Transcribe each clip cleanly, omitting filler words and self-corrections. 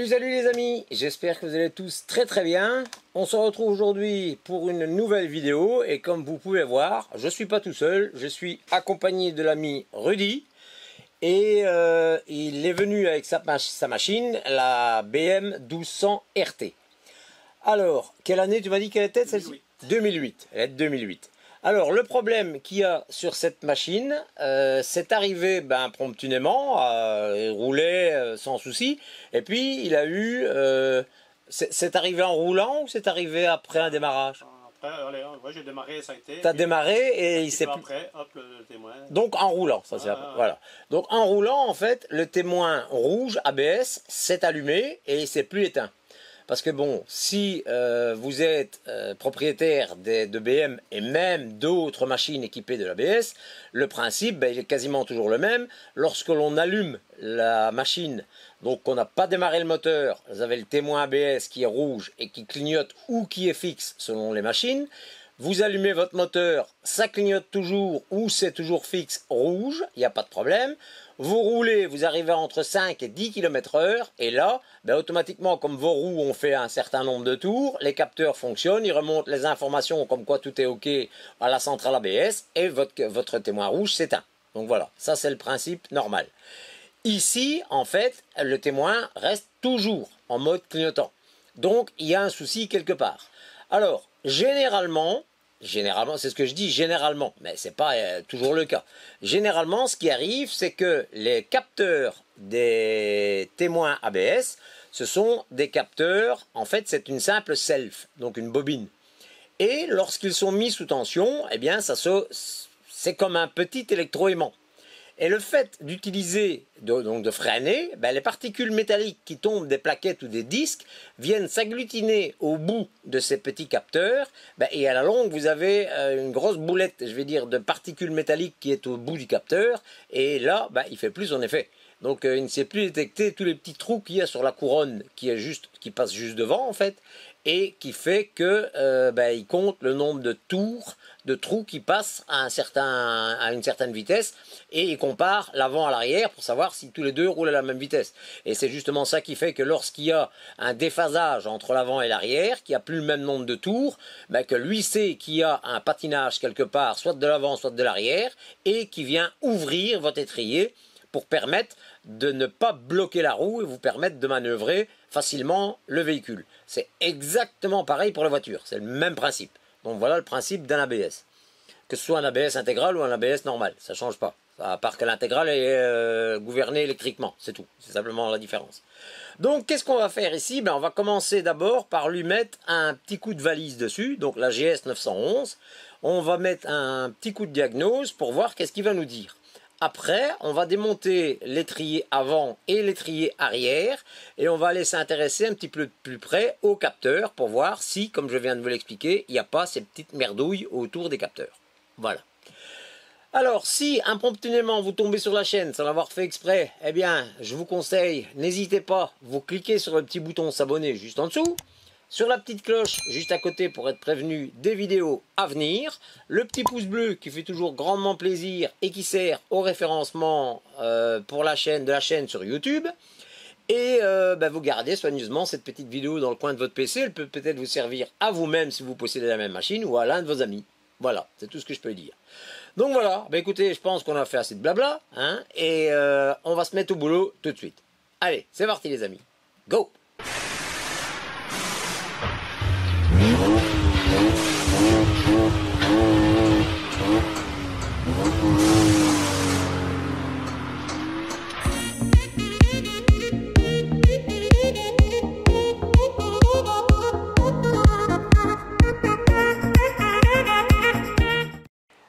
Salut les amis, j'espère que vous allez tous très bien. On se retrouve aujourd'hui pour une nouvelle vidéo et comme vous pouvez voir, je ne suis pas tout seul, je suis accompagné de l'ami Rudy et il est venu avec sa machine, la BMW 1200 RT. Alors, quelle année tu m'as dit qu'elle était celle-ci ? 2008. Elle est de 2008. Alors le problème qu'il y a sur cette machine, c'est arrivé promptunément, il roulait sans souci, et puis il a eu, c'est arrivé en roulant ou c'est arrivé après un démarrage? Après, ouais, j'ai démarré, ça a été. T'as démarré et il s'est plus... Après, hop, le témoin. Donc en roulant, ça c'est voilà. Donc en roulant en fait, le témoin rouge ABS s'est allumé et il s'est plus éteint. Parce que bon, si vous êtes propriétaire de BM et même d'autres machines équipées de l'ABS, le principe il est quasiment toujours le même. Lorsque l'on allume la machine, donc qu'on n'a pas démarré le moteur, vous avez le témoin ABS qui est rouge et qui clignote ou qui est fixe selon les machines. Vous allumez votre moteur, ça clignote toujours ou c'est toujours fixe rouge, il n'y a pas de problème. Vous roulez, vous arrivez à entre 5 et 10 km/h et là, automatiquement, comme vos roues ont fait un certain nombre de tours, les capteurs fonctionnent, ils remontent les informations comme quoi tout est OK à la centrale ABS et votre témoin rouge s'éteint. Donc voilà, ça c'est le principe normal. Ici, en fait, le témoin reste toujours en mode clignotant. Donc, il y a un souci quelque part. Alors, généralement, c'est ce que je dis généralement, mais ce n'est pas toujours le cas. Généralement, ce qui arrive, c'est que les capteurs des témoins ABS, ce sont des capteurs, en fait, c'est une simple self, donc une bobine. Et lorsqu'ils sont mis sous tension, eh bien, c'est comme un petit électroaimant. Et le fait d'utiliser, donc de freiner, les particules métalliques qui tombent des plaquettes ou des disques viennent s'agglutiner au bout de ces petits capteurs. Et à la longue, vous avez une grosse boulette, je vais dire, de particules métalliques qui est au bout du capteur. Et là, il ne fait plus son effet. Donc, il ne sait plus détecter tous les petits trous qu'il y a sur la couronne qui passe juste devant, en fait. Et qui fait que il compte le nombre de tours, de trous qui passent à une certaine vitesse et il compare l'avant à l'arrière pour savoir si tous les deux roulent à la même vitesse. Et c'est justement ça qui fait que lorsqu'il y a un déphasage entre l'avant et l'arrière, qu'il n'y a plus le même nombre de tours, que lui sait qu'il y a un patinage quelque part, soit de l'avant, soit de l'arrière, et qui vient ouvrir votre étrier pour permettre de ne pas bloquer la roue et vous permettre de manœuvrer facilement le véhicule. C'est exactement pareil pour la voiture, c'est le même principe. Donc voilà le principe d'un ABS. Que ce soit un ABS intégral ou un ABS normal, ça ne change pas. À part que l'intégrale est gouvernée électriquement, c'est tout. C'est simplement la différence. Donc qu'est-ce qu'on va faire ici? On va commencer d'abord par lui mettre un petit coup de valise dessus, donc la GS 911. On va mettre un petit coup de diagnose pour voir qu'est-ce qu'il va nous dire. Après, on va démonter l'étrier avant et l'étrier arrière et on va aller s'intéresser un petit peu de plus près au capteur pour voir si, comme je viens de vous l'expliquer, il n'y a pas ces petites merdouilles autour des capteurs. Voilà. Alors, si impromptunément vous tombez sur la chaîne sans l'avoir fait exprès, eh bien, je vous conseille, n'hésitez pas, vous cliquez sur le petit bouton s'abonner juste en dessous. Sur la petite cloche juste à côté pour être prévenu des vidéos à venir. Le petit pouce bleu qui fait toujours grandement plaisir et qui sert au référencement pour la chaîne sur YouTube. Et vous gardez soigneusement cette petite vidéo dans le coin de votre PC. Elle peut peut-être vous servir à vous-même si vous possédez la même machine ou à l'un de vos amis. Voilà, c'est tout ce que je peux dire. Donc voilà, écoutez, je pense qu'on a fait assez de blabla. Hein, et on va se mettre au boulot tout de suite. Allez, c'est parti les amis. Go!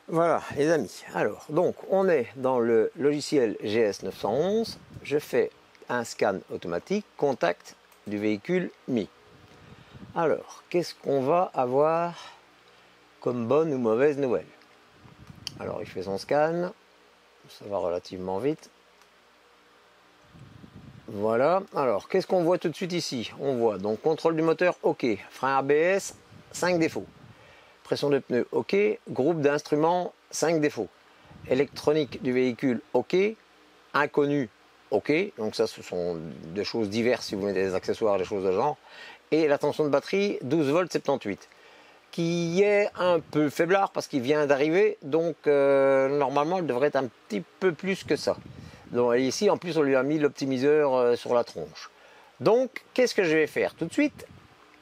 Voilà les amis, alors donc on est dans le logiciel GS 911, je fais un scan automatique, contact du véhicule mis. Alors, qu'est-ce qu'on va avoir comme bonne ou mauvaise nouvelle? Alors, il fait son scan, ça va relativement vite. Voilà, alors, qu'est-ce qu'on voit tout de suite ici? On voit donc contrôle du moteur, OK. Frein ABS, 5 défauts. Pression de pneus, OK. Groupe d'instruments, 5 défauts. Électronique du véhicule, OK. Inconnu, OK, donc ça ce sont des choses diverses si vous mettez des accessoires, des choses de genre. Et la tension de batterie 12 volts 78, qui est un peu faiblard parce qu'il vient d'arriver, donc normalement elle devrait être un petit peu plus que ça. Donc ici en plus on lui a mis l'optimiseur sur la tronche. Donc qu'est-ce que je vais faire tout de suite?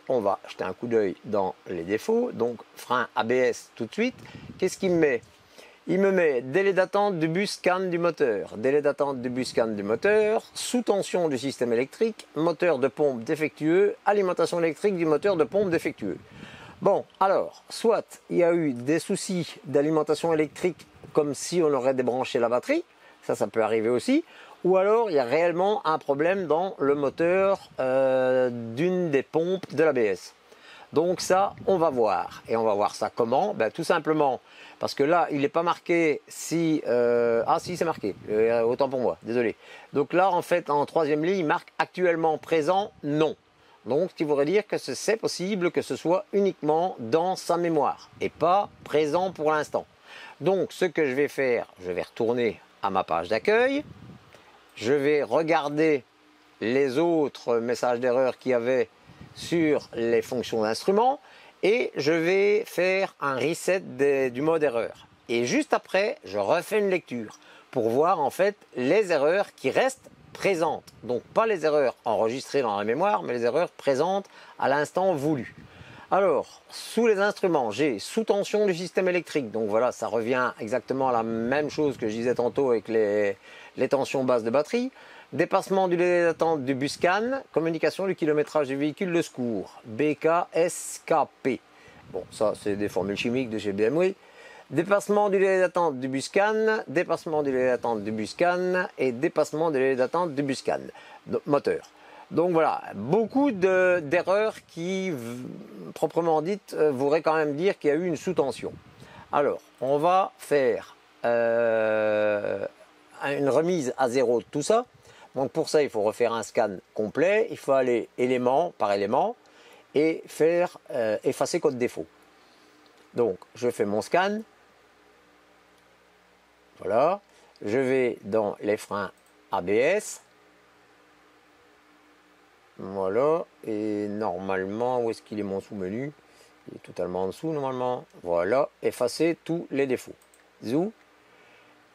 On va jeter un coup d'œil dans les défauts, donc frein ABS tout de suite. Qu'est-ce qu'il me met? Il me met délai d'attente du bus CAN du moteur, délai d'attente du bus CAN du moteur, sous-tension du système électrique, moteur de pompe défectueux, alimentation électrique du moteur de pompe défectueux. Bon, alors, soit il y a eu des soucis d'alimentation électrique comme si on aurait débranché la batterie, ça peut arriver aussi, ou alors il y a réellement un problème dans le moteur d'une des pompes de l'ABS. Donc ça, on va voir. Et on va voir ça comment? Ben, tout simplement, parce que là, il n'est pas marqué si... Ah si, c'est marqué. Autant pour moi, désolé. Donc là, en fait, en troisième ligne, il marque actuellement présent, non. Donc, ce qui voudrait dire que c'est possible que ce soit uniquement dans sa mémoire et pas présent pour l'instant. Donc, ce que je vais faire, je vais retourner à ma page d'accueil. Je vais regarder les autres messages d'erreur qu'il y avait sur les fonctions d'instrument et je vais faire un reset du mode erreur. Et juste après, je refais une lecture pour voir en fait les erreurs qui restent présentes. Donc pas les erreurs enregistrées dans la mémoire, mais les erreurs présentes à l'instant voulu. Alors, sous les instruments, j'ai sous-tension du système électrique. Donc voilà, ça revient exactement à la même chose que je disais tantôt avec les tensions basses de batterie. Dépassement du délai d'attente du bus CAN, communication du kilométrage du véhicule de secours, BKSKP. Bon, ça c'est des formules chimiques de chez BMW. Dépassement du délai d'attente du bus CAN, dépassement du délai d'attente du bus CAN et dépassement du délai d'attente du bus CAN moteur. Donc voilà, beaucoup d'erreurs qui, proprement dites, voudraient quand même dire qu'il y a eu une sous-tension. Alors, on va faire une remise à zéro de tout ça. Donc pour ça, il faut refaire un scan complet. Il faut aller élément par élément et faire effacer code défaut. Donc, je fais mon scan. Voilà. Je vais dans les freins ABS. Voilà, et normalement, où est-ce qu'il est mon sous-menu? Il est totalement en dessous, normalement. Voilà, effacer tous les défauts. Zou.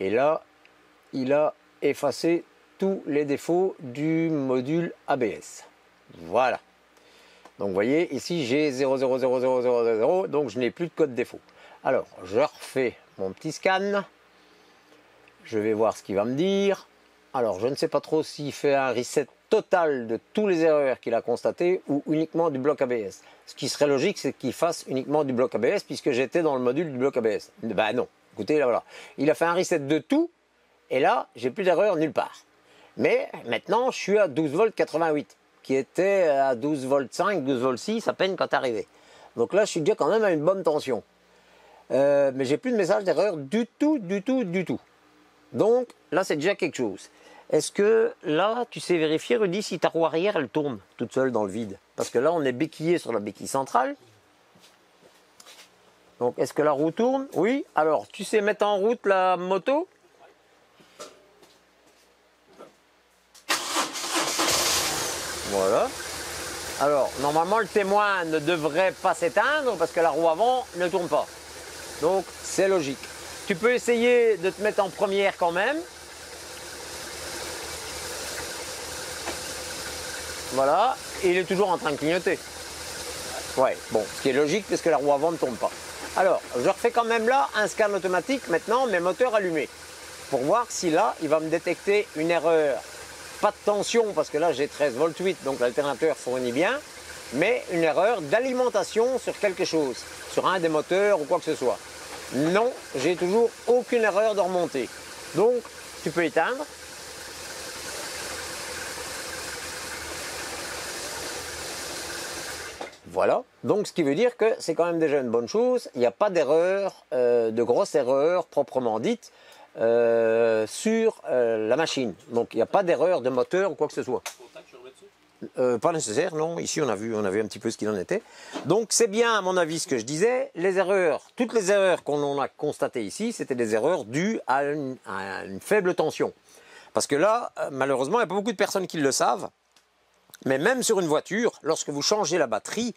Et là, il a effacé tous les défauts du module ABS. Voilà. Donc, vous voyez, ici, j'ai 000000, donc je n'ai plus de code défaut. Alors, je refais mon petit scan. Je vais voir ce qu'il va me dire. Alors, je ne sais pas trop s'il fait un reset total de toutes les erreurs qu'il a constatées ou uniquement du bloc ABS. Ce qui serait logique, c'est qu'il fasse uniquement du bloc ABS puisque j'étais dans le module du bloc ABS. Ben non, écoutez, là voilà. Il a fait un reset de tout et là, j'ai plus d'erreur nulle part. Mais maintenant, je suis à 12 volts 88, qui était à 12 volts 5, 12 volts 6 à peine quand arrivé. Donc là, je suis déjà quand même à une bonne tension. Mais j'ai plus de message d'erreur du tout, du tout, du tout. Donc là, c'est déjà quelque chose. Est-ce que là, tu sais vérifier, Rudy, si ta roue arrière, elle tourne toute seule dans le vide? Parce que là, on est béquillé sur la béquille centrale. Donc, est-ce que la roue tourne? Oui. Alors, tu sais mettre en route la moto? Voilà. Alors, normalement, le témoin ne devrait pas s'éteindre parce que la roue avant ne tourne pas. Donc, c'est logique. Tu peux essayer de te mettre en première quand même. Voilà, et il est toujours en train de clignoter. Ouais, bon, ce qui est logique parce que la roue avant ne tourne pas. Alors, je refais quand même là un scan automatique maintenant, mes moteurs allumés, pour voir si là, il va me détecter une erreur. Pas de tension, parce que là, j'ai 13 volts 8, donc l'alternateur fournit bien, mais une erreur d'alimentation sur quelque chose, sur un des moteurs ou quoi que ce soit. Non, j'ai toujours aucune erreur de remontée. Donc, tu peux éteindre. Voilà, donc ce qui veut dire que c'est quand même déjà une bonne chose. Il n'y a pas d'erreur, de grosse erreur proprement dite sur la machine. Donc il n'y a pas d'erreur de moteur ou quoi que ce soit. Pas nécessaire, non. Ici on a vu un petit peu ce qu'il en était. Donc c'est bien à mon avis ce que je disais. Les erreurs, toutes les erreurs qu'on a constatées ici, c'était des erreurs dues à une faible tension. Parce que là, malheureusement, il n'y a pas beaucoup de personnes qui le savent. Mais même sur une voiture, lorsque vous changez la batterie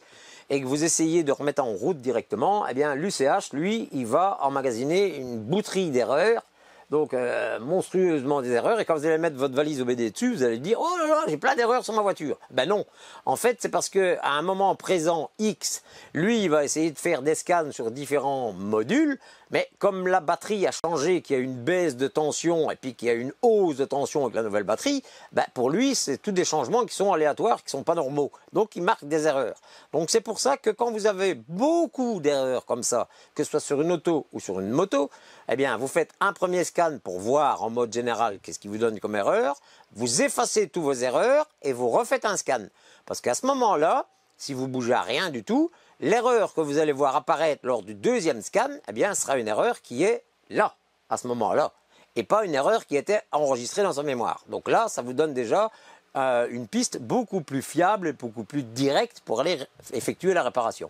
et que vous essayez de remettre en route directement, eh bien l'UCH, lui, il va emmagasiner une bouterie d'erreurs, donc monstrueusement des erreurs. Et quand vous allez mettre votre valise OBD dessus, vous allez dire « Oh là là, j'ai plein d'erreurs sur ma voiture !» Ben non, en fait, c'est parce qu'à un moment présent X, lui, il va essayer de faire des scans sur différents modules, mais comme la batterie a changé, qu'il y a une baisse de tension et puis qu'il y a une hausse de tension avec la nouvelle batterie, ben pour lui, c'est tous des changements qui sont aléatoires, qui ne sont pas normaux. Donc, il marque des erreurs. Donc, c'est pour ça que quand vous avez beaucoup d'erreurs comme ça, que ce soit sur une auto ou sur une moto, eh bien, vous faites un premier scan pour voir en mode général qu'est-ce qui vous donne comme erreur, vous effacez toutes vos erreurs et vous refaites un scan. Parce qu'à ce moment-là, si vous bougez à rien du tout, l'erreur que vous allez voir apparaître lors du deuxième scan, eh bien, sera une erreur qui est là, à ce moment-là, et pas une erreur qui était enregistrée dans sa mémoire. Donc là, ça vous donne déjà une piste beaucoup plus fiable et beaucoup plus directe pour aller effectuer la réparation.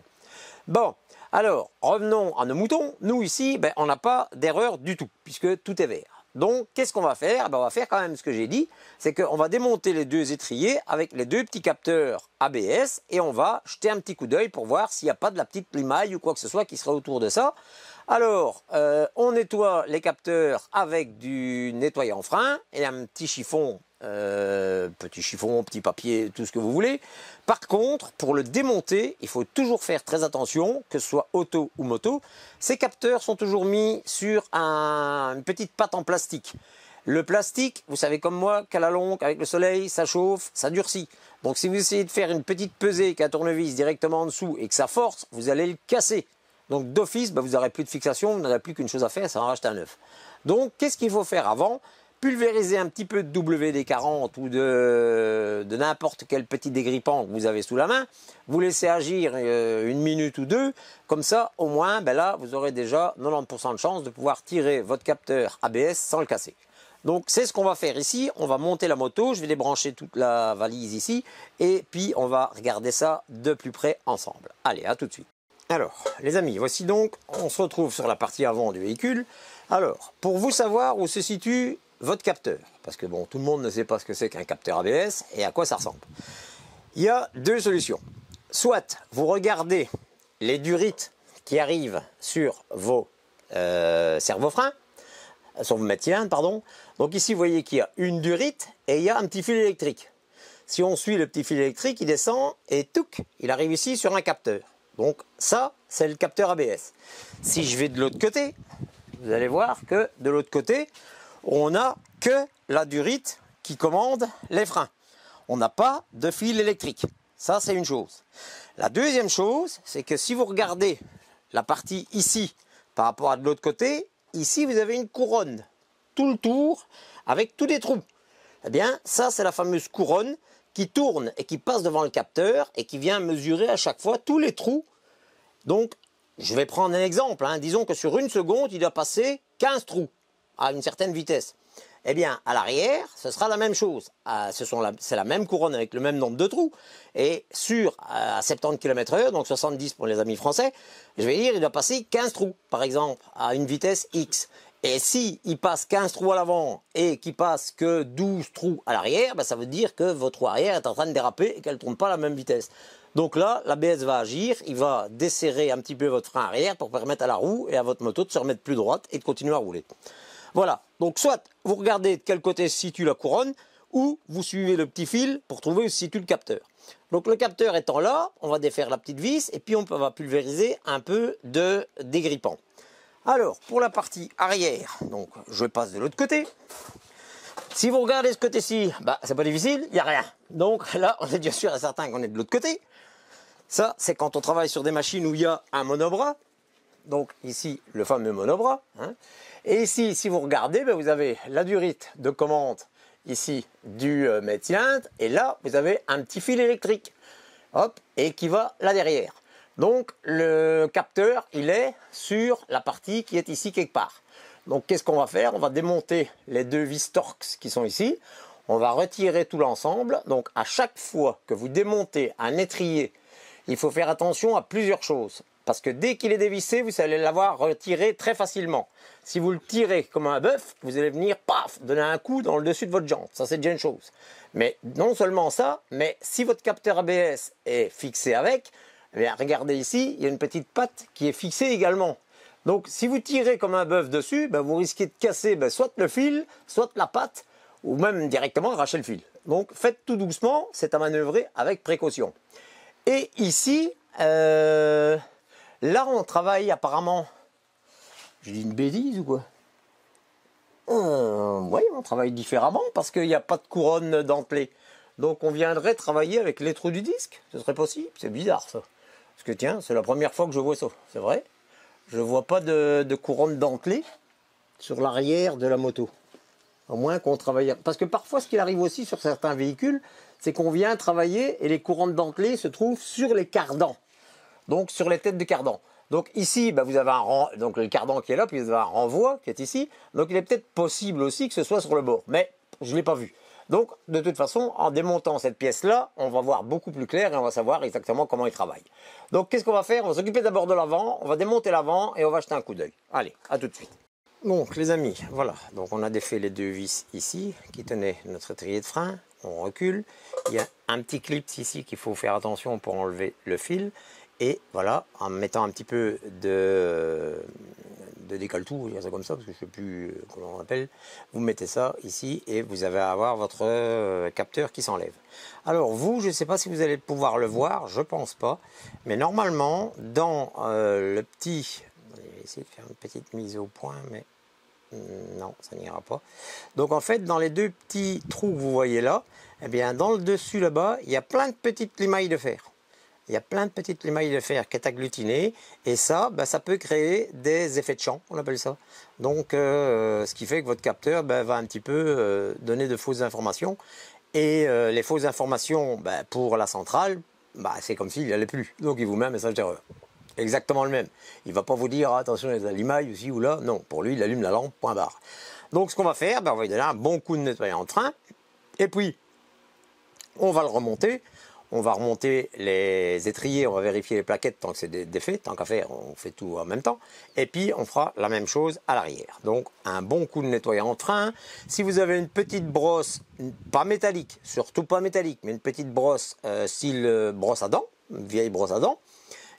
Bon, alors, revenons à nos moutons. Nous, ici, ben, on n'a pas d'erreur du tout, puisque tout est vert. Donc, qu'est-ce qu'on va faire? Ben, on va faire quand même ce que j'ai dit, c'est qu'on va démonter les deux étriers avec les deux petits capteurs ABS et on va jeter un petit coup d'œil pour voir s'il n'y a pas de la petite limaille ou quoi que ce soit qui sera autour de ça. Alors, on nettoie les capteurs avec du nettoyant frein et un petit chiffon, petit papier, tout ce que vous voulez. Par contre, pour le démonter, il faut toujours faire très attention, que ce soit auto ou moto. Ces capteurs sont toujours mis sur une petite pâte en plastique. Le plastique, vous savez comme moi qu'à la longue, avec le soleil, ça chauffe, ça durcit. Donc si vous essayez de faire une petite pesée qu'un tournevis directement en dessous et que ça force, vous allez le casser. Donc d'office, ben, vous n'aurez plus de fixation, vous n'aurez plus qu'une chose à faire, c'est en racheter un neuf. Donc qu'est-ce qu'il faut faire avant? Pulvériser un petit peu de WD40 ou de n'importe quel petit dégrippant que vous avez sous la main. Vous laissez agir une minute ou deux. Comme ça, au moins, ben là, vous aurez déjà 90% de chance de pouvoir tirer votre capteur ABS sans le casser. Donc, c'est ce qu'on va faire ici. On va monter la moto. Je vais débrancher toute la valise ici. Et puis, on va regarder ça de plus près ensemble. Allez, à tout de suite. Alors, les amis, voici donc, on se retrouve sur la partie avant du véhicule. Alors, pour vous savoir où se situe votre capteur, parce que bon, tout le monde ne sait pas ce que c'est qu'un capteur ABS et à quoi ça ressemble. Il y a deux solutions. Soit vous regardez les durites qui arrivent sur vos servofreins, sur vos métiers, pardon. Donc ici, vous voyez qu'il y a une durite et il y a un petit fil électrique. Si on suit le petit fil électrique, il descend et touc, il arrive ici sur un capteur. Donc ça, c'est le capteur ABS. Si je vais de l'autre côté, vous allez voir que de l'autre côté, on n'a que la durite qui commande les freins. On n'a pas de fil électrique. Ça, c'est une chose. La deuxième chose, c'est que si vous regardez la partie ici par rapport à de l'autre côté, ici, vous avez une couronne, tout le tour, avec tous les trous. Eh bien, ça, c'est la fameuse couronne qui tourne et qui passe devant le capteur et qui vient mesurer à chaque fois tous les trous. Donc, je vais prendre un exemple, hein. Disons que sur une seconde, il doit passer 15 trous à une certaine vitesse. Eh bien, à l'arrière, ce sera la même chose. C'est la même couronne avec le même nombre de trous. Et sur 70 km/h, donc 70 pour les amis français, je vais dire, il doit passer 15 trous, par exemple, à une vitesse X. Et si il passe 15 trous à l'avant et qu'il passe que 12 trous à l'arrière, ben, ça veut dire que votre roue arrière est en train de déraper et qu'elle ne tourne pas à la même vitesse. Donc là, l'ABS va agir, il va desserrer un petit peu votre frein arrière pour permettre à la roue et à votre moto de se remettre plus droite et de continuer à rouler. Voilà, donc soit vous regardez de quel côté se situe la couronne, ou vous suivez le petit fil pour trouver où se situe le capteur. Donc le capteur étant là, on va défaire la petite vis, et puis on va pulvériser un peu de dégrippant. Alors, pour la partie arrière, donc je passe de l'autre côté. Si vous regardez ce côté-ci, bah, c'est pas difficile, il n'y a rien. Donc là, on est bien sûr et certain qu'on est de l'autre côté. Ça, c'est quand on travaille sur des machines où il y a un monobras. Donc ici, le fameux monobras, hein. Et ici, si vous regardez, ben, vous avez la durite de commande ici du métier. Et là, vous avez un petit fil électrique, hop, et qui va là derrière. Donc, le capteur, il est sur la partie qui est ici quelque part. Donc, qu'est-ce qu'on va faire? On va démonter les deux vis Torx qui sont ici. On va retirer tout l'ensemble. Donc, à chaque fois que vous démontez un étrier, il faut faire attention à plusieurs choses. Parce que dès qu'il est dévissé, vous allez l'avoir retiré très facilement. Si vous le tirez comme un bœuf, vous allez venir, paf, donner un coup dans le dessus de votre jambe. Ça, c'est déjà une chose. Mais non seulement ça, mais si votre capteur ABS est fixé avec, eh bien, regardez ici, il y a une petite patte qui est fixée également. Donc, si vous tirez comme un bœuf dessus, ben, vous risquez de casser ben, soit le fil, soit la patte, ou même directement arracher le fil. Donc, faites tout doucement, c'est à manœuvrer avec précaution. Et ici, là, on travaille apparemment... Je dis une bêtise ou quoi? Oui, on travaille différemment parce qu'il n'y a pas de couronne dentelée. Donc, on viendrait travailler avec les trous du disque. Ce serait possible. C'est bizarre, ça. Parce que, tiens, c'est la première fois que je vois ça. C'est vrai. Je ne vois pas de couronne dentelée sur l'arrière de la moto. Au moins qu'on travaille... Parce que parfois, ce qu'il arrive aussi sur certains véhicules, c'est qu'on vient travailler et les couronnes dentelées se trouvent sur les cardans. Donc, sur les têtes de cardans. Donc ici, bah, vous avez donc le cardan qui est là, puis vous avez un renvoi qui est ici. Donc il est peut-être possible aussi que ce soit sur le bord, mais je ne l'ai pas vu. Donc de toute façon, en démontant cette pièce-là, on va voir beaucoup plus clair et on va savoir exactement comment il travaille. Donc qu'est-ce qu'on va faire? On va s'occuper d'abord de l'avant, on va démonter l'avant et on va jeter un coup d'œil. Allez, à tout de suite. Donc les amis, voilà, donc on a défait les deux vis ici qui tenaient notre étrier de frein. On recule, il y a un petit clip ici qu'il faut faire attention pour enlever le fil. Et voilà, en mettant un petit peu de décaletou, je vais ça comme ça, parce que je ne sais plus comment on appelle, vous mettez ça ici et vous allez avoir votre capteur qui s'enlève. Alors vous, je ne sais pas si vous allez pouvoir le voir, je ne pense pas, mais normalement, dans le petit... Je vais essayer de faire une petite mise au point, mais non, ça n'ira pas. Donc en fait, dans les deux petits trous que vous voyez là, eh bien, dans le dessus là-bas, il y a plein de petites limailles de fer. Il y a plein de petites limailles de fer qui est agglutinée et ça, ben, ça peut créer des effets de champ, on appelle ça. Donc, ce qui fait que votre capteur ben, va un petit peu donner de fausses informations. Et les fausses informations ben, pour la centrale, ben, c'est comme s'il n'y allait plus. Donc, il vous met un message d'erreur. Exactement le même. Il ne va pas vous dire, attention, il y a des limailles ici ou là. Non, pour lui, il allume la lampe, point barre. Donc, ce qu'on va faire, ben, on va lui donner un bon coup de nettoyant de frein. Et puis, on va le remonter. On va remonter les étriers, on va vérifier les plaquettes tant que c'est défait, tant qu'à faire, on fait tout en même temps. Et puis, on fera la même chose à l'arrière. Donc, un bon coup de nettoyant de frein. Si vous avez une petite brosse, pas métallique, surtout pas métallique, mais une petite brosse style brosse à dents, une vieille brosse à dents,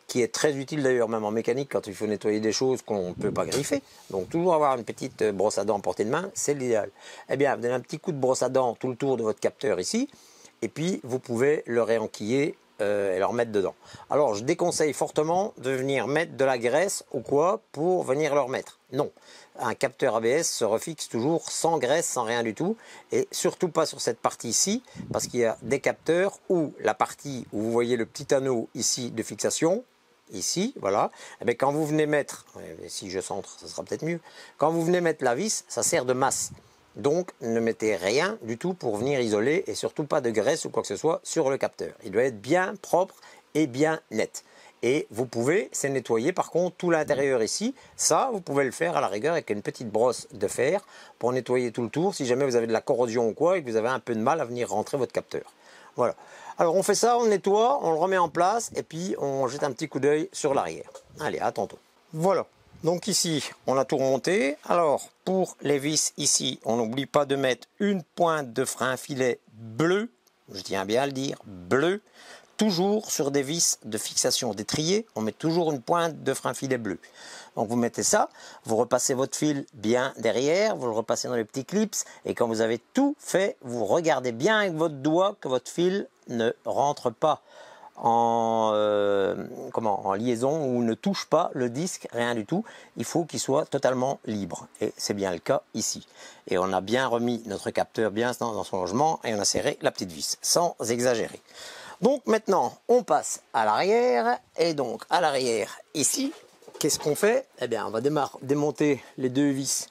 qui est très utile d'ailleurs même en mécanique quand il faut nettoyer des choses qu'on ne peut pas griffer. Donc toujours avoir une petite brosse à dents portée de main, c'est l'idéal. Eh bien, vous donnez un petit coup de brosse à dents tout le tour de votre capteur ici. Et puis, vous pouvez le réenquiller et le remettre dedans. Alors, je déconseille fortement de venir mettre de la graisse ou quoi pour venir le remettre. Non, un capteur ABS se refixe toujours sans graisse, sans rien du tout. Et surtout pas sur cette partie-ci, parce qu'il y a des capteurs où la partie où vous voyez le petit anneau ici de fixation, ici, voilà, eh bien, quand vous venez mettre, si je centre, ça sera peut-être mieux, quand vous venez mettre la vis, ça sert de masse. Donc, ne mettez rien du tout pour venir isoler et surtout pas de graisse ou quoi que ce soit sur le capteur. Il doit être bien propre et bien net. Et vous pouvez, c'est nettoyer par contre tout l'intérieur ici. Ça, vous pouvez le faire à la rigueur avec une petite brosse de fer pour nettoyer tout le tour si jamais vous avez de la corrosion ou quoi et que vous avez un peu de mal à venir rentrer votre capteur. Voilà. Alors, on fait ça, on nettoie, on le remet en place et puis on jette un petit coup d'œil sur l'arrière. Allez, à tantôt. Voilà. Donc ici, on a tout remonté. Alors, pour les vis ici, on n'oublie pas de mettre une pointe de frein filet bleu, je tiens bien à le dire, bleu, toujours sur des vis de fixation d'étrier, on met toujours une pointe de frein filet bleu. Donc vous mettez ça, vous repassez votre fil bien derrière, vous le repassez dans les petits clips, et quand vous avez tout fait, vous regardez bien avec votre doigt que votre fil ne rentre pas en liaison ou ne touche pas le disque, rien du tout. Il faut qu'il soit totalement libre et c'est bien le cas ici. Et on a bien remis notre capteur bien dans son logement et on a serré la petite vis sans exagérer. Donc maintenant on passe à l'arrière et donc à l'arrière ici, qu'est-ce qu'on fait? Eh bien on va démonter les deux vis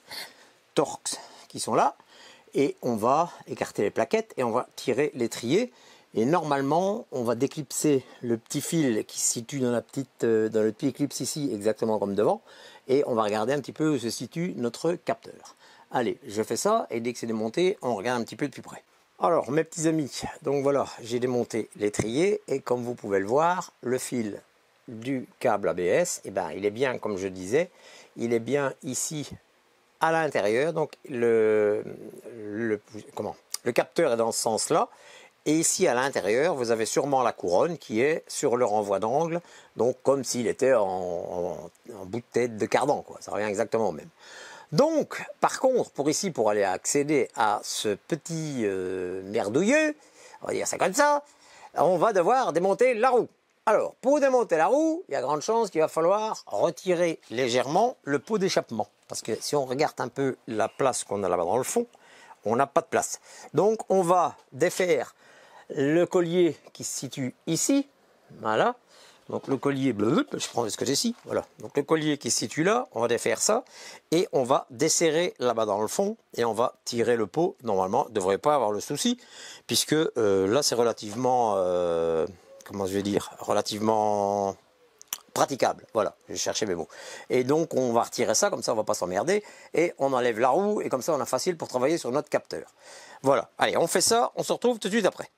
Torx qui sont là et on va écarter les plaquettes et on va tirer l'étrier. Et normalement, on va déclipser le petit fil qui se situe dans, dans le petit clips ici, exactement comme devant. Et on va regarder un petit peu où se situe notre capteur. Allez, je fais ça et dès que c'est démonté, on regarde un petit peu de plus près. Alors, mes petits amis, donc voilà, j'ai démonté l'étrier. Et comme vous pouvez le voir, le fil du câble ABS, eh ben, il est bien, comme je disais, il est bien ici à l'intérieur. Donc le capteur est dans ce sens-là. Et ici à l'intérieur, vous avez sûrement la couronne qui est sur le renvoi d'angle, donc comme s'il était en bout de tête de cardan, quoi. Ça revient exactement au même. Donc, par contre, pour aller accéder à ce petit merdouilleux, on va dire ça comme ça, on va devoir démonter la roue. Alors, pour démonter la roue, il y a grande chance qu'il va falloir retirer légèrement le pot d'échappement. Parce que si on regarde un peu la place qu'on a là-bas dans le fond, on n'a pas de place. Donc, on va défaire le collier qui se situe ici. Voilà. Donc, le collier bleu, je prends ce que j'ai ici. Voilà. Donc, le collier qui se situe là, on va défaire ça. Et on va desserrer là-bas dans le fond. Et on va tirer le pot. Normalement, on ne devrait pas avoir le souci. Puisque là, c'est relativement... comment je vais dire, relativement praticable. Voilà, j'ai cherché mes mots. Et donc, on va retirer ça, comme ça, on va pas s'emmerder. Et on enlève la roue, et comme ça, on a facile pour travailler sur notre capteur. Voilà, allez, on fait ça, on se retrouve tout de suite après.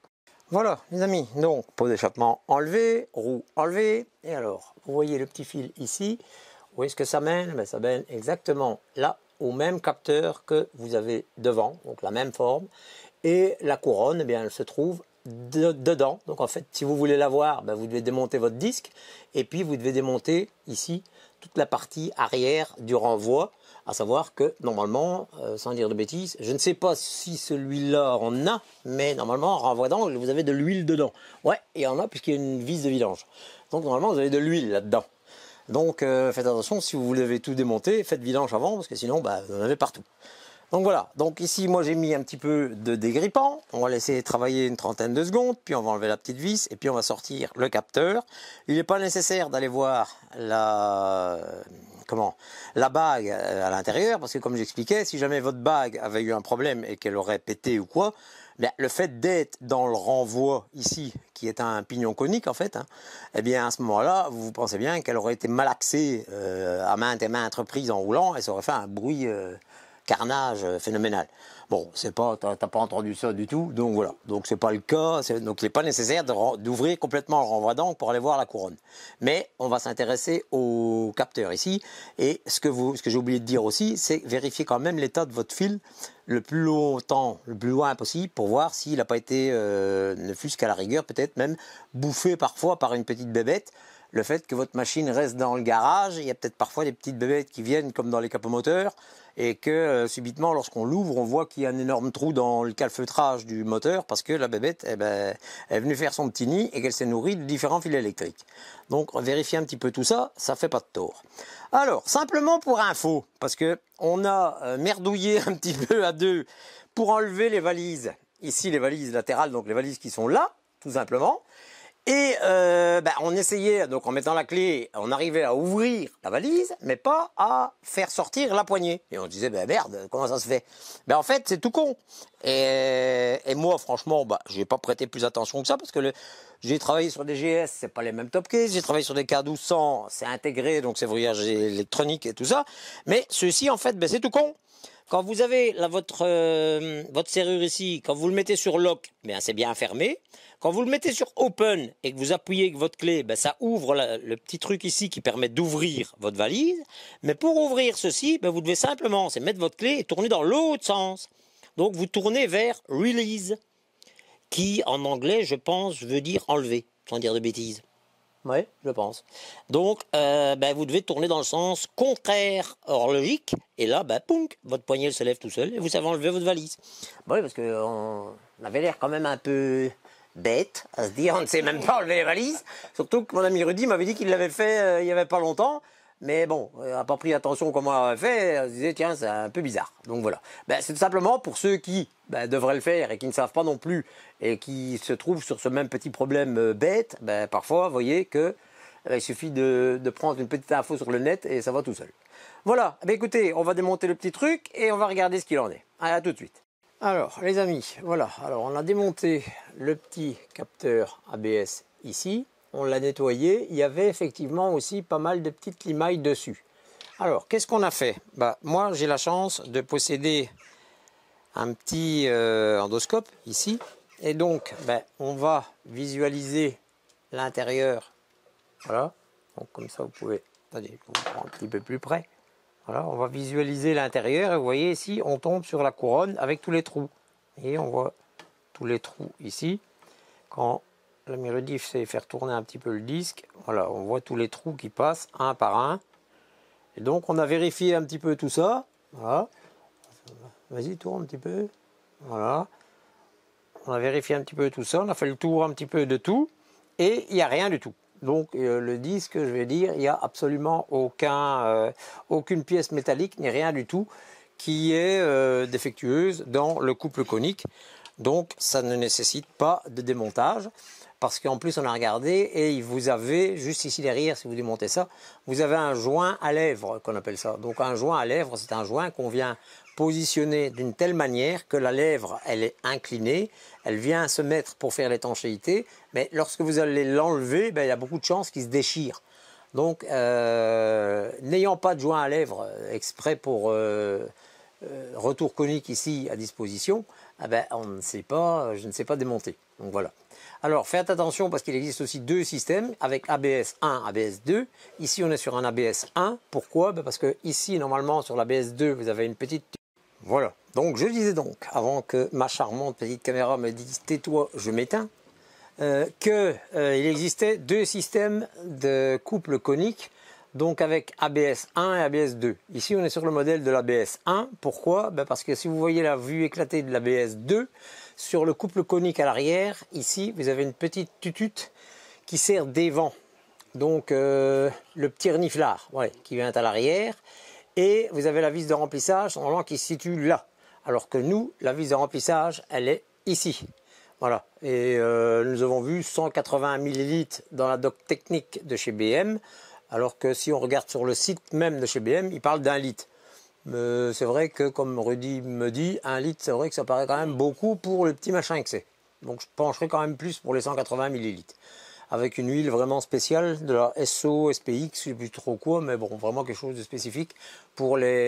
Voilà, les amis, donc, pot d'échappement enlevé, roue enlevée. Et alors, vous voyez le petit fil ici. Où est-ce que ça mène? Ben, ça mène exactement là, au même capteur que vous avez devant, donc la même forme. Et la couronne, eh bien, elle se trouve dedans. Donc en fait, si vous voulez l'avoir, ben, vous devez démonter votre disque et puis vous devez démonter ici toute la partie arrière du renvoi, à savoir que normalement, sans dire de bêtises, je ne sais pas si celui-là en a, mais normalement en renvoi d'angle, vous avez de l'huile dedans. Ouais, il y en a puisqu'il y a une vis de vidange. Donc normalement, vous avez de l'huile là-dedans. Donc faites attention, si vous voulez tout démonter, faites vidange avant parce que sinon, ben, vous en avez partout. Donc voilà, donc ici moi j'ai mis un petit peu de dégrippant, on va laisser travailler une trentaine de secondes, puis on va enlever la petite vis et puis on va sortir le capteur. Il n'est pas nécessaire d'aller voir la bague à l'intérieur, parce que comme j'expliquais, si jamais votre bague avait eu un problème et qu'elle aurait pété ou quoi, bien, le fait d'être dans le renvoi ici, qui est un pignon conique en fait, hein, eh bien à ce moment-là, vous pensez bien qu'elle aurait été malaxée à maintes et maintes reprises en roulant, et ça aurait fait un bruit carnage phénoménal. Bon, c'est pas, t'as pas entendu ça du tout, donc voilà. Donc c'est pas le cas, donc il n'est pas nécessaire d'ouvrir complètement le renvoi d'angle pour aller voir la couronne. Mais on va s'intéresser au capteur ici, et ce que j'ai oublié de dire aussi, c'est vérifier quand même l'état de votre fil le plus longtemps, le plus loin possible, pour voir s'il n'a pas été, ne fût-ce qu'à la rigueur, peut-être même bouffé parfois par une petite bébête. Le fait que votre machine reste dans le garage, il y a peut-être parfois des petites bébêtes qui viennent comme dans les capomoteurs et que subitement lorsqu'on l'ouvre, on voit qu'il y a un énorme trou dans le calfeutrage du moteur parce que la bébête est venue faire son petit nid et qu'elle s'est nourrie de différents fils électriques. Donc vérifiez un petit peu tout ça, ça fait pas de tort. Alors, simplement pour info, parce que on a merdouillé un petit peu à deux pour enlever les valises. Ici les valises latérales, donc les valises qui sont là, tout simplement. Et on essayait, donc en mettant la clé, on arrivait à ouvrir la valise, mais pas à faire sortir la poignée. Et on disait, ben merde, comment ça se fait? Ben en fait, c'est tout con. Et moi, franchement, j'ai pas prêté plus attention que ça, parce que j'ai travaillé sur des GS, c'est pas les mêmes top case, j'ai travaillé sur des K1200, c'est intégré, donc c'est verrouillage électronique et tout ça. Mais ceci, en fait, ben c'est tout con. Quand vous avez votre serrure ici, quand vous le mettez sur lock, bien, c'est bien fermé. Quand vous le mettez sur open et que vous appuyez avec votre clé, ben, ça ouvre le petit truc ici qui permet d'ouvrir votre valise. Mais pour ouvrir ceci, ben, vous devez simplement mettre votre clé et tourner dans l'autre sens. Donc vous tournez vers release, qui en anglais, je pense, veut dire enlever, sans dire de bêtises. Oui, je pense. Donc, vous devez tourner dans le sens contraire hors logique. Et là, votre poignet se lève tout seul et vous savez enlever votre valise. Oui, parce qu'on avait l'air quand même un peu bête à se dire on ne sait même pas enlever les valises. Surtout que mon ami Rudy m'avait dit qu'il l'avait fait il n'y avait pas longtemps. Mais bon, on n'a pas pris attention comment on avait fait. On se disait, tiens, c'est un peu bizarre. Donc voilà. Ben, c'est tout simplement pour ceux qui devraient le faire et qui ne savent pas non plus et qui se trouvent sur ce même petit problème bête. Ben, parfois, vous voyez que il suffit de prendre une petite info sur le net et ça va tout seul. Voilà. Ben, écoutez, on va démonter le petit truc et on va regarder ce qu'il en est. Allez, à tout de suite. Alors, les amis, voilà. Alors, on a démonté le petit capteur ABS ici. On l'a nettoyé, il y avait effectivement aussi pas mal de petites limailles dessus. Alors, qu'est-ce qu'on a fait? Moi, j'ai la chance de posséder un petit endoscope ici. Et donc, on va visualiser l'intérieur. Voilà, Donc comme ça vous pouvez, attendez, je vous prends un petit peu plus près. Voilà, on va visualiser l'intérieur et vous voyez ici on tombe sur la couronne avec tous les trous. Et on voit tous les trous ici. Quand l'ami Rudy sait faire tourner un petit peu le disque, voilà, on voit tous les trous qui passent un par un. Et donc on a vérifié un petit peu tout ça. Voilà. Vas-y, tourne un petit peu. Voilà. On a vérifié un petit peu tout ça, on a fait le tour un petit peu de tout, et il n'y a rien du tout. Donc le disque, je vais dire, il n'y a absolument aucune pièce métallique, ni rien du tout, qui est défectueuse dans le couple conique. Donc ça ne nécessite pas de démontage, parce qu'en plus on a regardé, et vous avez, juste ici derrière, si vous démontez ça, vous avez un joint à lèvres, qu'on appelle ça. Donc un joint à lèvres, c'est un joint qu'on vient positionner d'une telle manière que la lèvre, elle est inclinée, elle vient se mettre pour faire l'étanchéité, mais lorsque vous allez l'enlever, ben, il y a beaucoup de chances qu'il se déchire. Donc, n'ayant pas de joint à lèvres exprès pour retour conique ici à disposition, eh ben, on ne sait pas, je ne sais pas démonter. Donc voilà. Alors, faites attention parce qu'il existe aussi deux systèmes avec ABS 1, ABS 2. Ici, on est sur un ABS 1. Pourquoi? Ben parce que ici, normalement, sur l'ABS 2, vous avez une petite... Voilà, donc je disais donc, avant que ma charmante petite caméra me dise « tais-toi, je m'éteins qu'il existait deux systèmes de couple conique, donc avec ABS 1 et ABS 2. Ici, on est sur le modèle de l'ABS 1. Pourquoi? Ben parce que si vous voyez la vue éclatée de l'ABS 2, sur le couple conique à l'arrière, ici, vous avez une petite tutute qui sert d'évent. Donc, le petit reniflard qui vient à l'arrière. Et vous avez la vis de remplissage normalement qui se situe là, alors que nous, la vis de remplissage, elle est ici. Voilà, et nous avons vu 180 ml dans la doc technique de chez BM, alors que si on regarde sur le site même de chez BM, il parle d'un litre. Mais c'est vrai que, comme Rudy me dit, un litre, c'est vrai que ça paraît quand même beaucoup pour le petit machin que c'est. Donc je pencherai quand même plus pour les 180 ml. Avec une huile vraiment spéciale de la SO SPX, je ne sais plus trop quoi, mais bon, vraiment quelque chose de spécifique pour les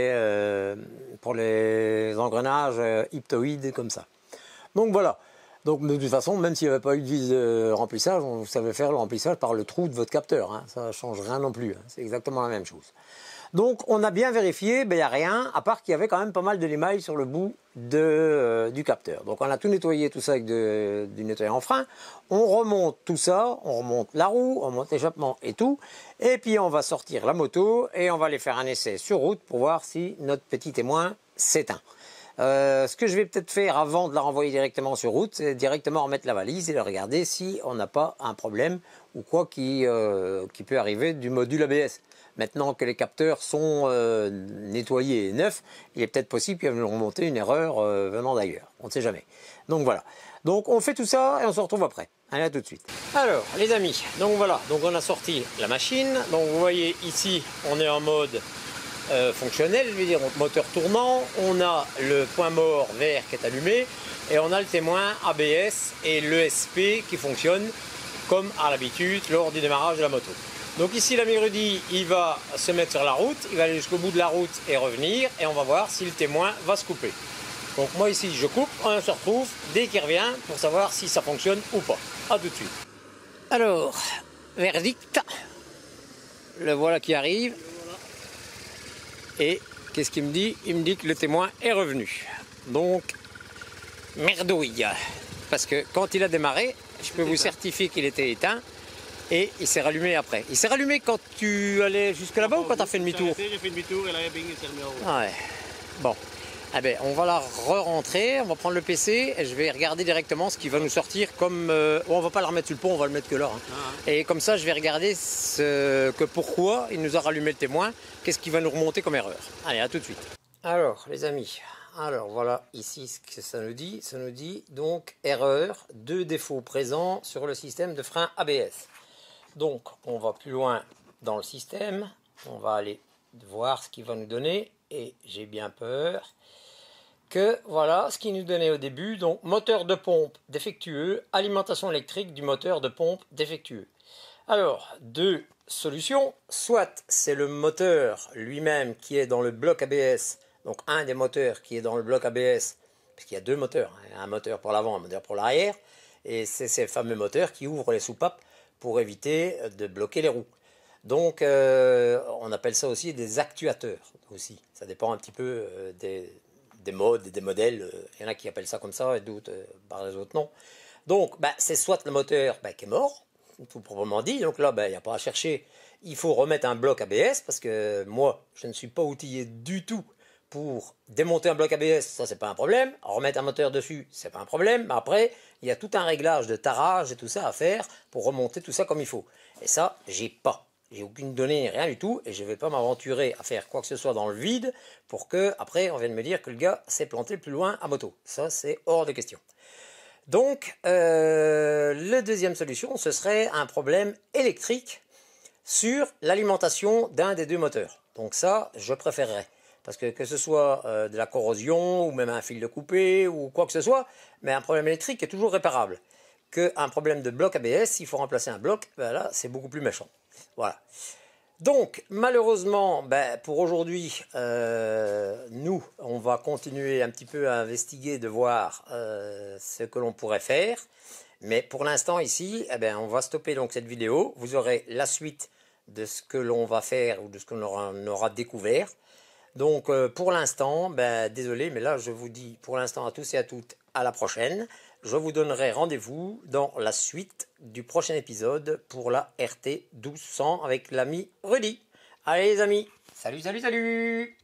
engrenages hyptoïdes comme ça. Donc voilà, donc de toute façon, même s'il n'y avait pas eu de vis de remplissage, vous savez faire le remplissage par le trou de votre capteur, hein. Ça ne change rien non plus, hein. C'est exactement la même chose. Donc on a bien vérifié, ben, il n'y a rien, à part qu'il y avait quand même pas mal de l'émail sur le bout du capteur. Donc on a tout nettoyé, tout ça avec du nettoyant en frein. On remonte tout ça, on remonte la roue, on remonte l'échappement et tout. Et puis on va sortir la moto et on va aller faire un essai sur route pour voir si notre petit témoin s'éteint. Ce que je vais peut-être faire avant de la renvoyer directement sur route, c'est directement remettre la valise et la regarder si on n'a pas un problème ou quoi qui peut arriver du module ABS. Maintenant que les capteurs sont nettoyés et neufs, il est peut-être possible qu'il y ait remonté une erreur venant d'ailleurs. On ne sait jamais. Donc voilà. Donc on fait tout ça et on se retrouve après. Allez, à tout de suite. Alors les amis, donc voilà. Donc on a sorti la machine. Donc vous voyez ici, on est en mode fonctionnel, je veux dire moteur tournant. On a le point mort vert qui est allumé et on a le témoin ABS et l'ESP qui fonctionnent comme à l'habitude lors du démarrage de la moto. Donc ici l'ami Rudy, il va se mettre sur la route, il va aller jusqu'au bout de la route et revenir, et on va voir si le témoin va se couper. Donc moi ici je coupe, on se retrouve dès qu'il revient pour savoir si ça fonctionne ou pas. A tout de suite. Alors, verdict, le voilà qui arrive, et qu'est-ce qu'il me dit? Il me dit que le témoin est revenu. Donc, merdouille, parce que quand il a démarré, je peux vous certifier qu'il était éteint. Et il s'est rallumé après. Il s'est rallumé quand tu allais jusque là-bas ou quand tu as fait demi-tour? J'ai fait demi-tour et là, bing, il s'est remis en route. Ah ouais. Bon, eh ben, on va la re-rentrer, on va prendre le PC et je vais regarder directement ce qui va nous sortir comme... on va pas la remettre sur le pont, on va le mettre que là. Hein. Ah, ouais. Et comme ça, je vais regarder pourquoi il nous a rallumé le témoin, qu'est-ce qui va nous remonter comme erreur. Allez, à tout de suite. Alors, les amis, alors voilà ici ce que ça nous dit. Ça nous dit donc erreur, deux défauts présents sur le système de frein ABS. Donc, on va plus loin dans le système, on va aller voir ce qu'il va nous donner, et j'ai bien peur que, voilà, ce qu'il nous donnait au début, donc moteur de pompe défectueux, alimentation électrique du moteur de pompe défectueux. Alors, deux solutions, soit c'est le moteur lui-même qui est dans le bloc ABS, donc un des moteurs qui est dans le bloc ABS, parce qu'il y a deux moteurs, hein, un moteur pour l'avant, un moteur pour l'arrière, et c'est ces fameux moteurs qui ouvrent les soupapes, pour éviter de bloquer les roues. Donc, on appelle ça aussi des actuateurs aussi. Ça dépend un petit peu des modes et des modèles. Il y en a qui appellent ça comme ça et d'autres par les autres noms. Donc, c'est soit le moteur qui est mort, tout proprement dit. Donc là, il n'y a pas à chercher. Il faut remettre un bloc ABS parce que moi, je ne suis pas outillé du tout pour démonter un bloc ABS. Ça, c'est pas un problème. Remettre un moteur dessus, c'est pas un problème. Mais après, il y a tout un réglage de tarage et tout ça à faire pour remonter tout ça comme il faut. Et ça, j'ai pas. J'ai aucune donnée, rien du tout, et je ne vais pas m'aventurer à faire quoi que ce soit dans le vide pour que, après, on vienne me dire que le gars s'est planté plus loin à moto. Ça, c'est hors de question. Donc, la deuxième solution, ce serait un problème électrique sur l'alimentation d'un des deux moteurs. Donc ça, je préférerais. Parce que ce soit de la corrosion, ou même un fil de coupé, ou quoi que ce soit, mais un problème électrique est toujours réparable. Qu'un problème de bloc ABS, s'il faut remplacer un bloc, là, c'est beaucoup plus méchant. Voilà. Donc, malheureusement, pour aujourd'hui, nous, on va continuer un petit peu à investiguer, de voir ce que l'on pourrait faire. Mais pour l'instant, ici, on va stopper donc cette vidéo. Vous aurez la suite de ce que l'on va faire ou de ce qu'on aura découvert. Donc, pour l'instant, désolé, mais là, je vous dis pour l'instant à tous et à toutes, à la prochaine. Je vous donnerai rendez-vous dans la suite du prochain épisode pour la RT 1200 avec l'ami Rudy. Allez les amis, salut, salut, salut!